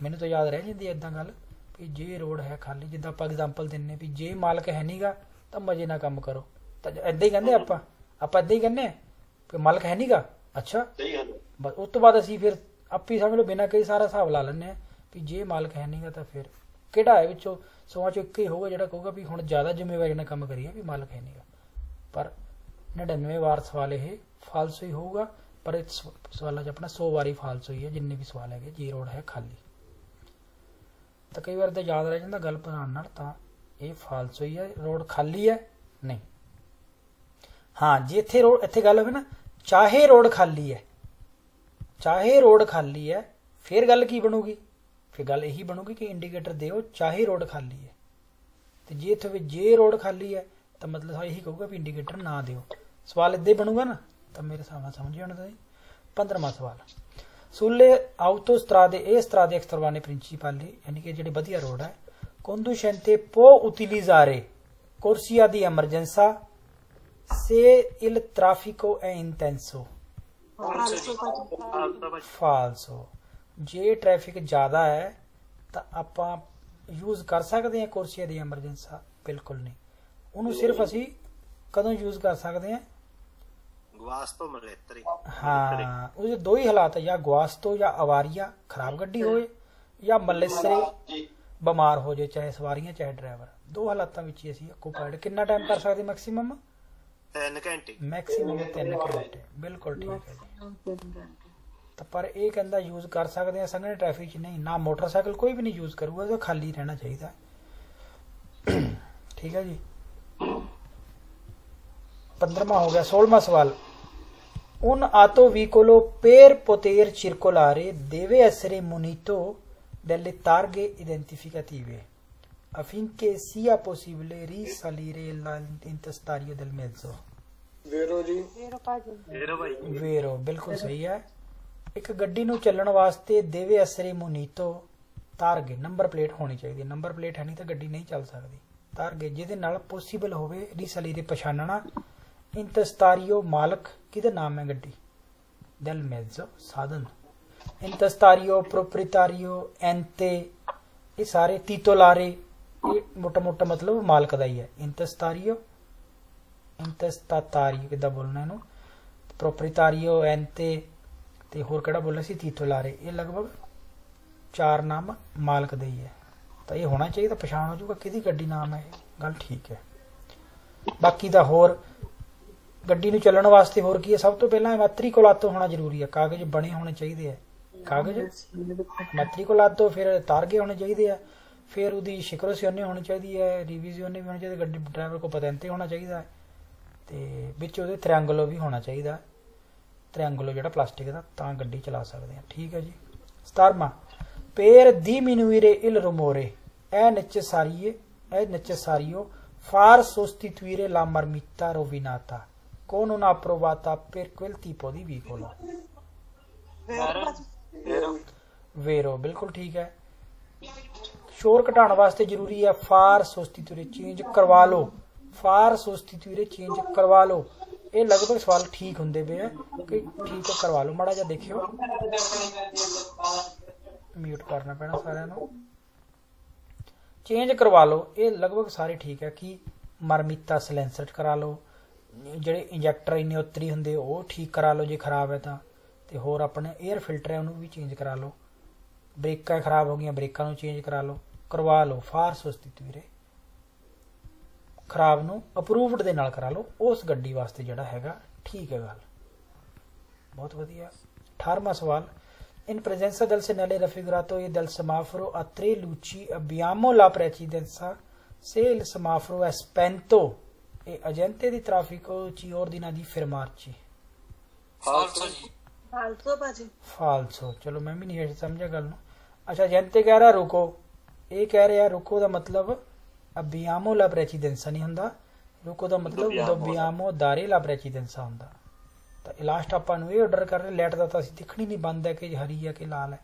मैनू तो याद रह जाती है इदां गल भी जे रोड है खाली, जिद्दां आपां एग्जाम्पल दिन्ने भी जे मालक है नहींगा तो मजे ना कम करो, तो इदां ही कहंदे आपां इदां ही कहने भी मालक है नहींगा, अच्छा बस उस तो बाद असीं फिर आपे समझ लो बिना कई सारा हिसाब ला लैंदे भी जे मालक है नहींगा तो फिर किहड़ा है विचों सोआं चों एक ही होगा जिहड़ा कहूगा भी हुण ज़्यादा जिम्मेवारी नाल काम करीए भी मालक है नहींगा। पर 99 वार सवाल यह फालसू ही होगा, पर इस सवाल अपना 100 वारी फालसू ही है जिन्ने भी सवाल है। जी रोड है खाली तो कई बार तो याद रह जाता गल बनाने, तो यह फालसू ही है। रोड खाली है नहीं, हाँ जी इतने रोड इतने गल हो ना, चाहे रोड खाली है, चाहे रोड खाली है फिर गल की बनूगी, फिर गल यही बनूगी कि इंडिकेटर दो चाहे रोड खाली है। तो जे इतों जे रोड खाली है तो मतलब यही कहूँगा भी इंडिकेटर ना दो, सवाल इदा ही बनूगा ना, तो मेरे हिसाब से समझ आना चाहिए। 15वां सवाल, सुले आउतो स्त्रा दे अक्सरवा ने प्रिंसीपाली यानी कि जो वधिया रोड है कोंदू शैंते पो उतिली जारे कुर्सिया दी एमरजेंसा से इल ट्राफिको ए इंटेंसो फालसो। जे ट्रैफिक ज्यादा है तो आप यूज कर सकते हैं कुर्सिया दी एमरजेंसा, बिल्कुल नहीं। उन्होंने सिर्फ असी कदों यूज कर सकते हैं, हाँ उस दो ही हालात है, या गवास्तो या अवारिया खराब गड्डी हो, या मलेसरे बीमार हो जाए, चाहे सवारियां चाहे ड्राइवर। दो हालातों में ही ऑक्यूपाइड कितना टाइम कर सकते मैक्सिमम 3 घंटे, मैक्सिमम 3 घंटे बिल्कुल ठीक है। तो पर यह कहता यूज कर सकते हैं संघने ट्रैफिक नहीं ना, मोटरसाइकिल कोई भी नहीं यूज करूगा, तो खाली रहना चाहिए ठीक है जी। 15वां हो गया। 16वां सवाल, उन आतो वीकोलो पेर पोतेर चिरकोलारे देवे एसरे मुनीतो डेले तार्गे इडेंटिफिकाटिवे अफिनके सिया पोसिबले रिसालिरे इंतस्तारियो डेल मेज़ो वेरो जी वेरो भाई वेरो बिल्कुल सही है। एक गड्डी नू चलण वास्ते देवे एसरे मुनीतो तार्गे नंबर प्लेट होनी चाहिए, नंबर प्लेट है नहीं तो गड्डी नहीं चल सकती। तार्गे जिहदे नाल पॉसिबल होवे रिसालिरे पछाणना इंतस्तारियो मालक किदा नाम है गड्डी दल मेज़ो साधन इंतस्तारियो प्रोप्रिटारियो एंते ये सारे तीतोलारे ये मोटा मोटा मतलब मालक का ही है। इंतस्तारियो इंतस्तातारियो किदा बोलना इनू, प्रोप्रिटारियो एंते ते होर किहड़ा बोलना सी तीतोलारे, ये लगभग 4 नाम मालक दे ही है। तो ये होना चाहिए तो पछाण हो जाऊगा किदी गड्डी नाम है, गल ठीक है। बाकी दा होर गड्डी नूं चलण वास्ते होर की है, सब तो पहला मैट्रिकोलातो होना जरूरी है, कागज बने होने चाहिए है, कागज मैट्रिकोलातो फिर तारगे होने चाहिए है, फिर उहदी शिकरोसियोने होनी चाहिए है, रिविजियोने भी होनी चाहिए, गड्डी ड्राइवर को पतेंते होना चाहिए है, ते विच उहदे त्रिएंगलो भी होना चाहिए है, त्रिएंगलो जिहड़ा प्लास्टिक दा तां गड्डी चला सकदे आ ठीक है जी। 17वां, पेर दी मिनुइरे इल रोमोरे ए नेसेसारिए ए नेसेसारियो फार सोस्टिट्यूइरे ला मर्मिता रोविनाता con una approvata per quel tipo di veicolo वेरो बिल्कुल ठीक है। शोर घटाने वास्ते जरूरी है फार सोस्तितुरे चेंज करवा लो, फार सोस्तितुरे चेंज करवा लो। ये लगभग सवाल ठीक होंगे पे है कि ठीक है करवा लो। माड़ा जा देखियो, म्यूट करना पैना सारे नू। चेंज करवा लो, ये लगभग सारे ठीक है कि मरमीता सिलेंसर करा लो, जेडे इंजैक्टर इन्ने उत्तरी होंगे वह ठीक करा लो जे खराब है तो, होर अपने एयर फिल्टर है उन्होंने भी चेंज करा लो, ब्रेक खराब हो गई ब्रेकों चेंज करा लो, करवा लो फार सुस्तित वीरे खराब न अप्रूवड दे नाल करा लो उस गड्डी वास्ते जड़ा हैगा ठीक है गल। बहुत वधिया। 18वां सवाल, इन प्रेजेंसा दल से नले रफिगरातो ये दल समाफरो अत्रे लूची अबियामो ला प्रेसिडेंसा से इल समाफरो एस्पेंतो ए अजेंते दी ट्रैफिको ची और दिना दी फिरमार्ची। फाल्सो जी, फाल्सो बाजी, फाल्सो। चलो मैं भी नहीं समझा गल न। अच्छा अजेंते कह रहा रुको, ये कह रहा रुको दा मतलब अबियामो ला प्रेसिडेंसा नहीं हुंदा, रुको दा मतलब दबियामो दारे ला प्रेसिडेंसा हुंदा। तो लास्ट आपां नूं इह आर्डर कर रहे लैट दा तां दिखणी नहीं बंद है कि हरी है कि लाल है,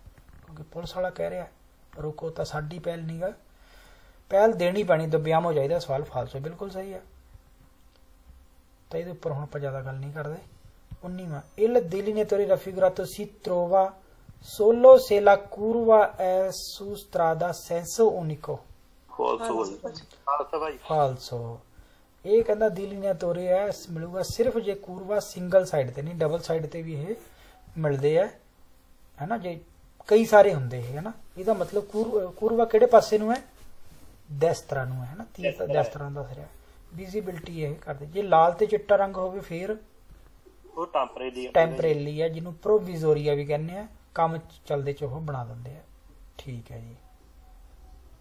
क्योंकि पुलिस वाला कह रहा है रुको तो साडी पहल नहीं गा, पहल देनी पैनी दबियामो चाहिए। सवाल फालसो बिल्कुल सही है। तो ये उपर हुण आपां ज़्यादा गल नहीं करदे। 19वां, इल दिली ने तोरी रफिगरातो सी त्रोवा सोलो से ला कूरवा ए सुस्त्रादा सेंसो उनिको। फालसो। ये कहना दिल ने तोरे है मिलूगा सिर्फ जे कूरवा सिंगल साइड ते नहीं, डबल साइड ते भी ये मिलते है ना, जे कई सारे होंगे है ना। इसका मतलब कूरवा किहड़े पासे नूं है, दस्तरा नूं है ना, तीर दस्तरा दा सिर है। विजिबिलिटी ये करदे जे लाल ते चिट्टा रंग होवे फिर वो टेंपरेरी है, जिन्हों प्रोविजोरिया भी कहने काम चलते च वो बना देंगे। ठीक है जी,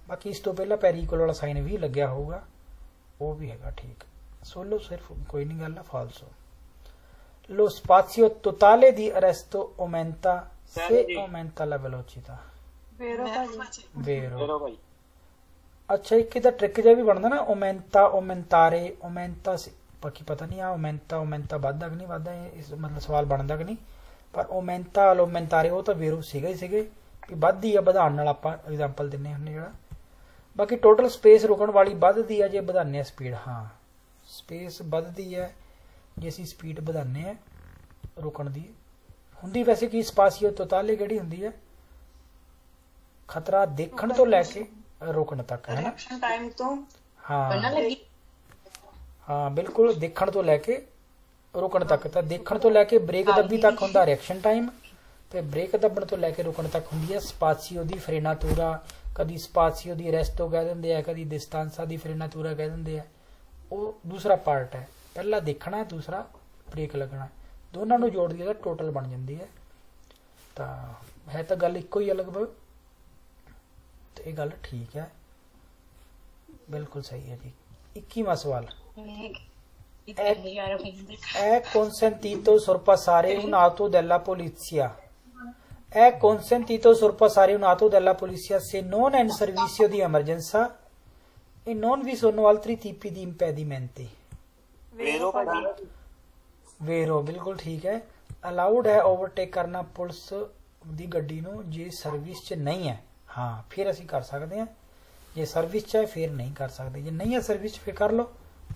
बाकी इस तो पहला पेरीकोल वाला साइन भी लग्या होगा वो भी है ठीक। सोलो सिर्फ कोई नहीं गल फालसो। लो स्पासियो तोताले दी अरेस्टो ओमेंता से ओमेंता ला वेलोचिता। वेरो। अच्छा एक इधर ट्रिक जब भी बनता ना ओमेंता ओमेंतारे ओमेंता से बाकी पता नहीं आ ओमेंता ओमेंता वादा कि नहीं वादा इस मतलब सवाल बनता कि नहीं, पर ओमेंता ओमेंतारे वो तो वेरो सीगा ही सीगे कि वाधी है बधाने वाला आप एग्जाम्पल दिने हमने जरा। बाकी टोटल स्पेस रुकण वाली बढ़ती है जे बधाने स्पीड, हाँ स्पेस बढ़ती है जे असी स्पीड बधाने हैं रुकण दी हुंदी। वैसे कि स्पासियो तोताले किहड़ी हुंदी है, खतरा देखण तो लैके रुकण तक है ना। हाँ हाँ बिल्कुल, देखण तो लैके रुकण तक, तो देखण तो लैके ब्रेक दबी तक हुंदा रिएक्शन टाइम, तो ब्रेक दबण तो लैके रुकण तक हुंदी है स्पासियो दी फ्रेनातूरा। कभी स्पासियो दी रेस्टो कह देंगे है, कभी डिस्टेंसा दी फ्रेनातूरा कह देंगे है। वो दूसरा पार्ट है, पहला देखना है दूसरा ब्रेक लगना, दोनों को जोड़ दिए तो टोटल बन जाती है। तो है तो गल इको ही अलग, तो ये गल ठीक है बिल्कुल सही है जी। 21वां सवाल, ए कॉन्सेंटीटो सुरपासारे उनातो देला पोलिसिया, ए कॉन्सेंटीटो सुरपासारे उनातो देला पोलिसिया से नॉन एंड सर्विसियो दी एमरजेंसा ए नॉन वी सोनो altri tipi di impedimenti। वेरो भाई, वेरो बिल्कुल ठीक है। अलाउड है ओवरटेक करना पुलिस दी गड्डी नो जे सर्विस च नहीं है, हाँ फिर असी कर सकते हैं, जे सर्विस च है फिर नहीं कर सकते, जे नहीं है सर्विस च फिर कर लो,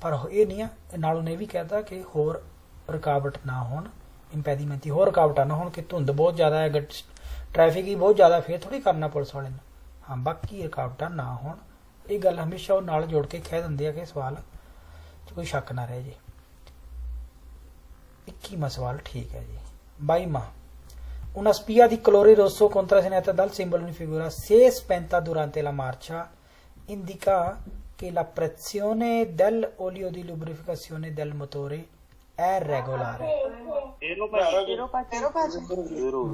पर यह नहीं है नालों ने भी कहता कि होर रुकावट ना हो, इंपैदीमेंट होर रुकावटा ना हो कि धुंध बहुत ज़्यादा है ट्रैफिक ही बहुत ज़्यादा, फिर थोड़ी करना पुलिस वाले ने, हाँ बाकी रुकावटा ना हो। ये गल हमेशा वो नाल जोड़ के कह देंगे है कि सवाल कोई शक ना रहे जी। 21वां सवाल ठीक है जी। 22वां, una spia di colore rosso contrassegnata dal simbolo in figura se spenta durante la marcia indica che la pressione dell'olio di lubrificazione del motore è regolare।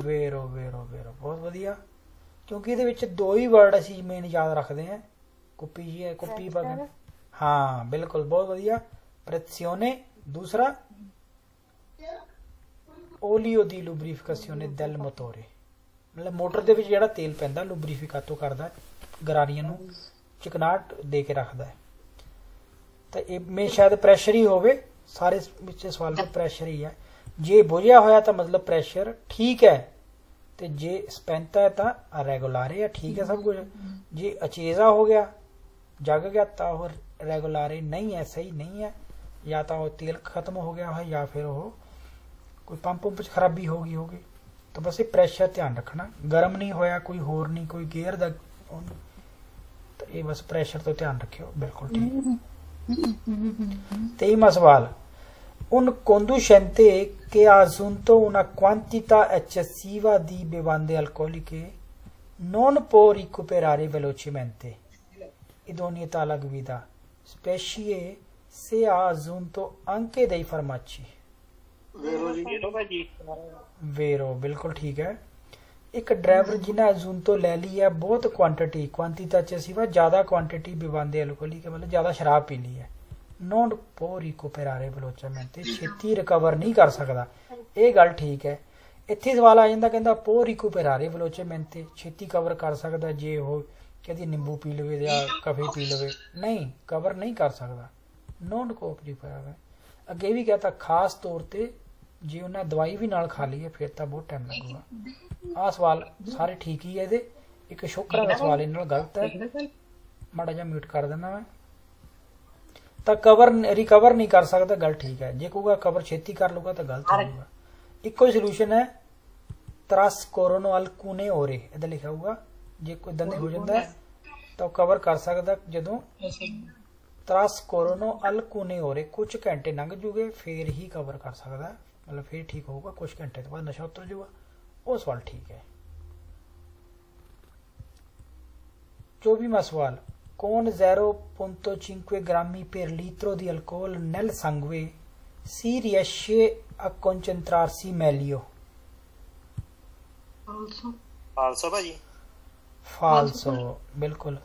vero vero vero बहुत बढ़िया, क्योंकि ਇਹਦੇ ਵਿੱਚ दो ही वर्ड ਅਸੀਂ ਮੇਨ याद रखते हैं कुपी जी है कुपी पर, हाँ बिल्कुल बहुत बढ़िया। pressione दूसरा ओलियो दी लुब्रीफिकेशन दिल मोटोरे मतलब मोटर दे विच जिहड़ा तेल पैंदा लुब्रीफिकातो करदा गरारियां नूं चिकनाट दे के रखदा है, तो इसमें शायद प्रैशर ही होवे, सारे सवाल में प्रैशर ही है। जे बुझिया होया तो मतलब प्रैशर ठीक है, ते जे स्पैंता है ता रेगुलारे है, ठीक है सब कुछ जी। अचेजा हो गया जाग गया ता हो रेगुलारे नहीं है, सही नहीं है, या ता हो तेल खत्म हो गया है या फिर हो कोई पंप पंप खराबी होगी होगी। तो बस ये प्रेशर ध्यान रखना, गर्म नहीं होया कोई होर नहीं कोई गेयर दा, तो ये बस प्रेशर तो ध्यान रखियो बिल्कुल ठीक। 23वां सवाल, उन कोंदुशेंते के आज़ुंतो उना क्वांटिता एचसीवा दी बेवांदे अल्कोहलिके नॉन पो रिकुपेरारे वेलोचिमेंते इदोनियता लगविदा स्पेशिये से आज़ुंतो अंके दई फरमाची वेरो, बिल्कुल ठीक है। एक ड्राइवर जिन्हें आज़ुंतो ले ली है बहुत क्वांटिटी, क्वांटिता एचसीवा ज्यादा क्वांटिटी बेवांदे अल्कोहलिके मतलब ज्यादा शराब पी ली है, नॉन पो रिकुपेरारे वेलोचिमेंते छेती रिकवर नहीं कर सकता, यह गल ठीक है। इत्थे सवाल आ जाता कहता पो रिकुपेरारे वेलोचिमेंते छेती कवर कर सकता जे हो कहती नींबू पी लवे या कफे पी लवे, नहीं कवर नहीं कर सकता नॉन पो रिकुपेरारे। अगे भी कहता खास तौर पर जे उन्हें दवाई भी नाल खा ली है फिर तो बहुत टाइम लगेगा। आ सवाल सारे ठीक ही है, ये एक छोकरा का सवाल इन्होंने गलत है, माड़ा जिहा म्यूट कर देना मैं। कवर रिकवर नहीं कर सकता गल ठीक है, जे कहूगा कवर छेती कर लूगा तो गलत होगा। एक ही सोल्यूशन है त्रास कोरोनो अलकूने ओरे इधर लिखा होगा, जे कोई दंद हो जाता है तो कवर कर सकता जदों त्रास कोरोनो अलकूने ओरे कुछ घंटे लंघ जूगे फिर ही कवर कर सकता, मतलब फिर ठीक होगा कुछ घंटे तो बाद नशा उतर जूगा। वो सवाल ठीक है। 24वां सवाल, कौन 0.5 ग्रामी पर लीत्रो दी अल्कोहल नेल संगवे सी रिएस्चे अ कंसंट्रासी मेलियो फाल्सो भाजी फाल्सो बिल्कुल।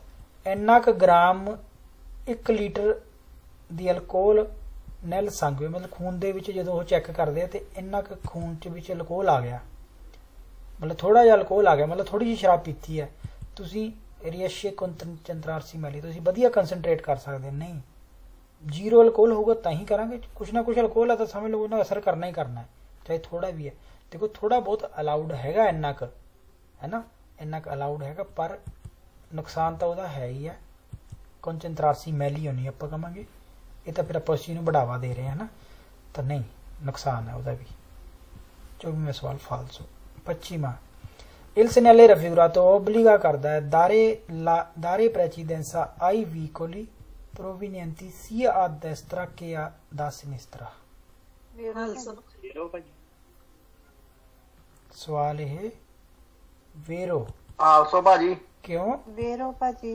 इन्ना क ग्राम 1 लीटर दी अल्कोहल नेल संगवे मतलब खून दे विच जदों ओह चेक करदे ते इन्ना क खून च विच अल्कोहल आ गया मतलब थोड़ा जिहा अल्कोहल आ गया मतलब थोड़ी जी शराब पीती है, तुसी रिएशे कंसंट्रासी मैली तो वधिया कंसनट्रेट कर सकते नहीं, जीरो अल्कोहल होगा तो ही करांगे, कुछ ना कुछ अल्कोहल है तो समझ लो उन्हें असर करना ही करना है चाहे थोड़ा भी है। देखो थोड़ा बहुत अलाउड हैगा इन्ना क है ना, इन्ना क अलाउड हैगा पर नुकसान तो वह है ही है, कंसंट्रासी मैली होनी आप कहेंगे ये तो फिर आप उस चीज़ को बढ़ावा दे रहे हैं ना, तो नहीं नुकसान है वह भी। 24वां सवाल फालसू। 25वां, इल्स नेले रफ्यूरातो ओब्लिगा करदा है दारे प्रेसिडेंसा आई वीकोली प्रोविनियंती सिया आद देस्त्रा के या दासिनिस्त्रा सवाल है वेरो फाल्सो भाजी क्यों वेरो भाजी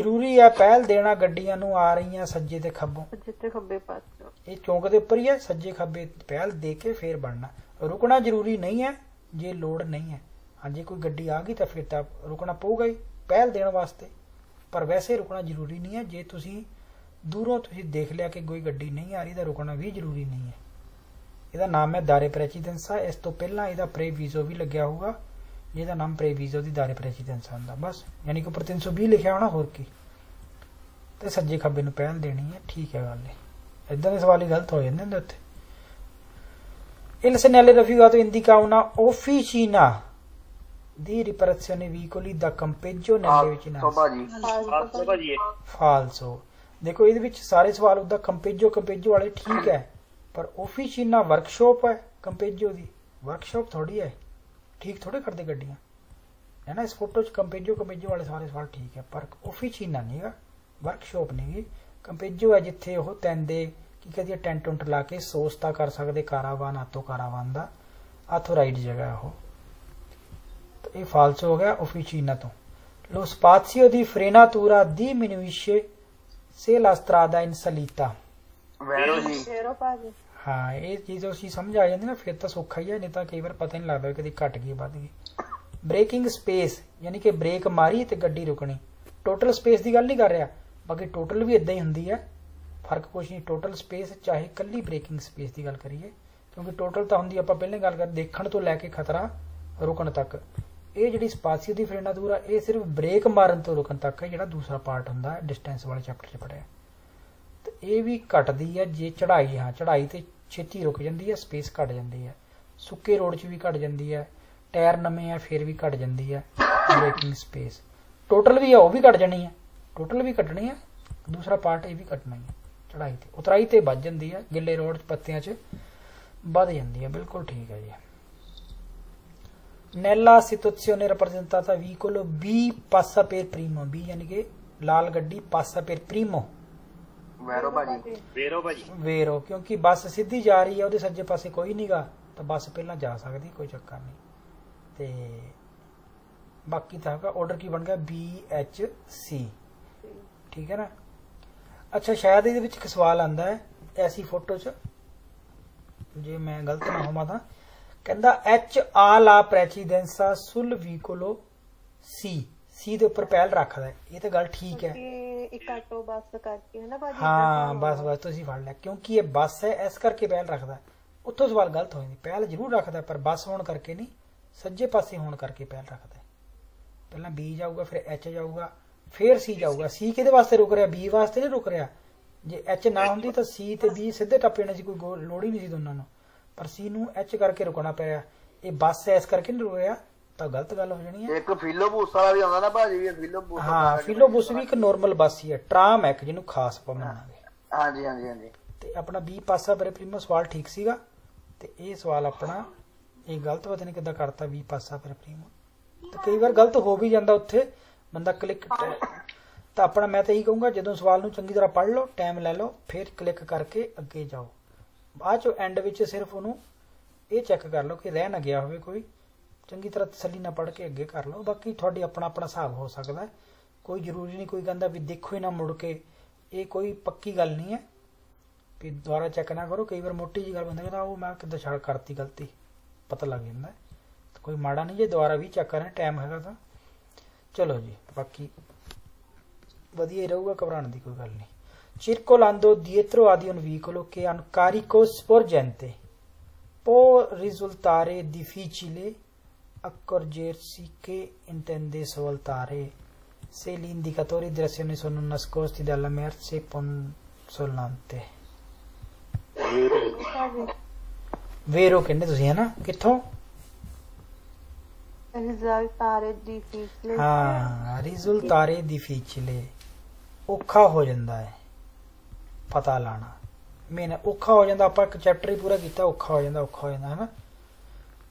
जरूरी है पहल देना गड्डियां नू आ रही है सज्जे ते खब्बों ये चौंक दे उपर ही है सज्जे खब्बे पहल दे के फिर बढ़ना, रुकना जरूरी नहीं है जे लोड़ नहीं है, हाँ जी कोई गड्डी आ गई तो फिर तो रुकना पऊगा ही पहल देने वास्ते, पर वैसे रुकना जरूरी नहीं है, जे तुसी दूरों तुसी देख लिया कि कोई गड्डी नहीं आ रही तो रुकना भी जरूरी नहीं है। इसका नाम है दारे प्रेसिडेंसा, इस तो पहला इसका प्रेवीजो भी लग्या होगा, जिसका नाम प्रेवीजो दी दारे प्रेसिडेंसा होंदा बस, यानी कि उपर 320 लिखा होना होर की, तो सज्जे खब्बे नूं पहल देनी है ठीक है गल है, इदां दे सवाल ही गलत हो जाते उत्थे। इल्स नेले रफ्यूगा तो इंदिका उना ओफिचिना दी रिपरेज़िone वीकोली दा कंपेजो नेले विच ना फाल्सो। देखो इस विच सारे सवाल उदा कंपेजो कंपेजो वाले ठीक है, पर ओफिचिना वर्कशॉप है कंपेजो दी वर्कशॉप थोड़ी है, ठीक थोड़े करते गड्डियां है ना, इस फोटो च कंपेजो कंपेजो वाले सारे सवाल ठीक है पर ओफिचिना नहीं है वर्कशॉप नहीं है, कंपेजो है जिथे वह तैंदे की कहते टेंट टुंट ला के सोचता कर सकते कारावान आतो कारावान का आथोराइड जगह है वह, तो ये फालसो हो गया ओफिचिना। तो लो स्पासियो दी फ्रेनातूरा दी मिनुइशे से लास्त्रादा इन सलीता वेरो जी हाँ ये चीज उसी समझ आ जाती ना फिर तो सौखा ही है, नहीं तो कई बार पता नहीं लगता कभी घट गई बद गई। ब्रेकिंग स्पेस यानी कि ब्रेक मारी तो गड्डी रुकनी, टोटल स्पेस की गल नहीं कर रहा बाकी टोटल भी इदा ही होंगी है फर्क कुछ नहीं, टोटल स्पेस चाहे कली ब्रेकिंग स्पेस की गल करिए क्योंकि टोटल तो होंगी आपां पहले गल कर देखण तो लैके खतरा रुकण तक, ये जी स्पासियो दी फ्रेनातूरा ये सिर्फ ब्रेक मारन तो रुकन तक है जो दूसरा पार्ट होंदा है डिस्टेंस वाले चैप्टर च पढ़िया, तो ये भी घटती है जे चढ़ाई हाँ चढ़ाई तो छेती रुक जाती है स्पेस घट जाती है, सुक्के रोड च भी घट जाती है टायर नवे है फिर भी घट जाती है ब्रेकिंग स्पेस, टोटल भी है वह भी घट जानी है, टोटल भी घटनी है, दूसरा पार्ट यह भी घटना ही है, चढ़ाई तो उतराई तो बच जाती है, गिले रोड पत्तियां च बढ़ जाती है, बिल्कुल ठीक है जी। नैला सितुत्सियोने रिप्रेजेंटाता वीकोलो बी पासा पेर प्रीमो, बी यानी कि लाल गड्डी पासा पेर प्रीमो वेरो भाजी, वेरो भाजी वेरो, क्योंकि बस सीधी जा रही है, सज्जे पासे कोई नहीं गा तो बस पहला जा सकती, कोई चक्कर नहीं। बाकी था ऑर्डर की बन गया BHC, ठीक है ना। अच्छा शायद ये एक सवाल आता है ऐसी फोटो च, जे मैं गलत ना होवां तां कहंदा एच आ ला प्रेसिडेंसा सुल वीकोलो सी, सी दे उपर पहल रखदा है, ये तो गल ठीक है। इकट्ठो बस करके है ना भाजी, हां बस बस तुसी फड़ ले, क्योंकि ये बस है इस करके पहल रखदा है, उत्थों सवाल गलत होई, पहल जरूर रखदा पर बस होने करके नहीं, सज्जे पासे होने करके पहल रखदा है। पहला बी जाऊगा फिर एच जाऊगा फिर सी जाऊगा, सी किहदे वास्ते रुक रहा, बी वास्ते नहीं रुक रहा, जे एच ना होंदी तो सी ते बी सीधे टप जाने की कोई लोड़ ही नहीं सी दोनों नूं, पर सी नूं एच करके रुकना पिया, ये बस एस करके नहीं रुक रहा तो गलत गल हो जानी है। एक फिलोबूस वाला भी आंदा ना भाजी, ये फिलोबूस, हां फिलोबूस भी एक नॉर्मल बस ही है, ट्राम है कि जिन्हों खास बनावे। हां जी हां जी हां जी, ते अपना बी पासा पर प्रीमो सवाल ठीक सीगा, ते ये सवाल अपना ये गलत पता नहीं किदा करता बी पासा पर प्रीमो, तो कई बार गलत हो भी जांदा उत्थे बंदा क्लिक, तो अपना मैं तो यही कहूँगा जो सवाल नूं चंगी तरह पढ़ लो, टाइम लै लो, फिर क्लिक करके अगे जाओ, बाद चो एंड विच सिर्फ उन्होंने ये चैक कर लो कि रह ना गया होवे कोई, चंगी तरह तसली ना पढ़ के अगे कर लो, बाकी थोड़ी अपना अपना हिसाब हो सकता है, कोई जरूरी नहीं कोई कहता भी देखो ही ना मुड़ के, ये कोई पक्की गल नहीं है भी दोबारा चैक ना करो, कई बार मोटी जी गल बंदा कहता वो मैं किद्दां छड़ करती गलती पता लग जाता है, तो कोई माड़ा नहीं जे दोबारा भी चैक करें टाइम हैगा तो। चलो जी बाकी वधिया रहूगा, घबराने की कोई गल नहीं। चिरकोलांदो दिएत्रो आदि उन वीकोलो के अनकारिको स्पोर्जेंते पो रिजल्टारे डिफिचिले अक्कोर्जेर्सी के इंटेंडे सोल्टारे से l'indicatori direzioni sono nascosti dalla merce consolante वेरो कहने तुसी है ना किथों रिजल्टारे डिफिचिले, हां रिजल्टारे डिफिचिले औखा हो जाता है पता लाना, मैंने औखा हो जाता, आप एक चैप्टर ही पूरा किया, औखा हो जाता, औखा हो जाता है ना।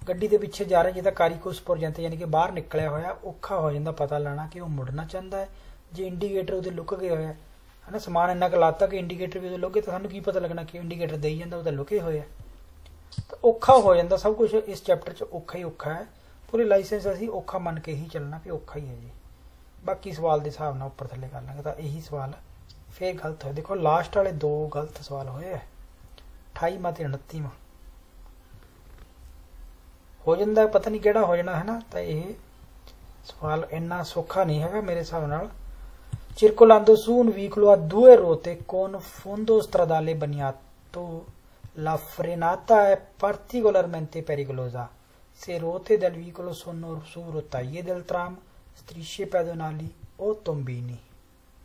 गड्डी के पिछे जा रहा जिहदा कारीकोस पर जाते यानी कि बाहर निकलिया होया, औखा हो जाता पता लाना कि वह मुड़ना चाहता है, जो इंडीकेटर उहदे लुक गए होया है ना, समान इन्ना क लाता कि इंडीकेटर भी उहदे लुक गए, तो सानू की पता लगना कि इंडीकेटर देई जांदा उहदा लुके होया, तो औखा हो जाता सब कुछ इस चैप्टर च, औखा ही औखा है, पूरे लाइसेंस असीं औखा मन के ही चलना कि औखा ही है जी। बाकी सवाल के हिसाब नाल उपर थले कर लांगे, तो यही सवाल फिर गलत हो, देखो लास्ट वाले दो गलत सवाल होए 28वां ते 29वां हो जाता, पता नहीं केड़ा हो जाना है ना, तो ये सवाल इन्ना सौखा नहीं है मेरे हिसाब नाल। चिरकोलांदो सून वीकलो आ दुए रोते कौन फोंदो स्ट्रादाले बनियातो ला फ्रेनाता है पर्टिकुलरमेंटे पेरिगलोजा से रोते दल वीकलो सोनो सू रोता ये दल ट्राम स्त्रीशे पैदोनाली ओ तुम्बीनी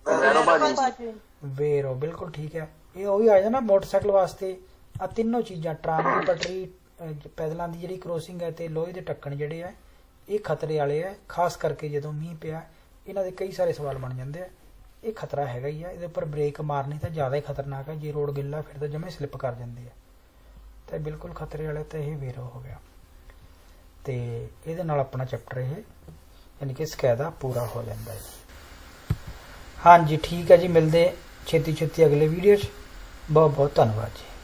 वेरो, बिल्कुल ठीक है, ये वही आ जाना मोटरसाइकिल वास्ते, आ तीनों चीज़ा ट्राम की पटरी पैदलों की जी क्रोसिंग है तो लोहे के टक्कन जोड़े है ये खतरे वाले है, खास करके जो मीह पिया इन्ह के कई सारे सवाल बन जाते हैं, ये खतरा हैगा ही है, ये पर ब्रेक मारनी तो ज़्यादा ही खतरनाक है, जे रोड गिला फिर तो जमें स्लिप कर जाती है, तो बिल्कुल खतरे वाले तो यह वेरो हो गया, तो ये अपना चैप्टर ये यानी कि सकायदा पूरा हो जाता है। हाँ जी ठीक है जी, मिलते छेती छेती अगले वीडियो 'ਚ, बहुत बहुत धन्यवाद जी।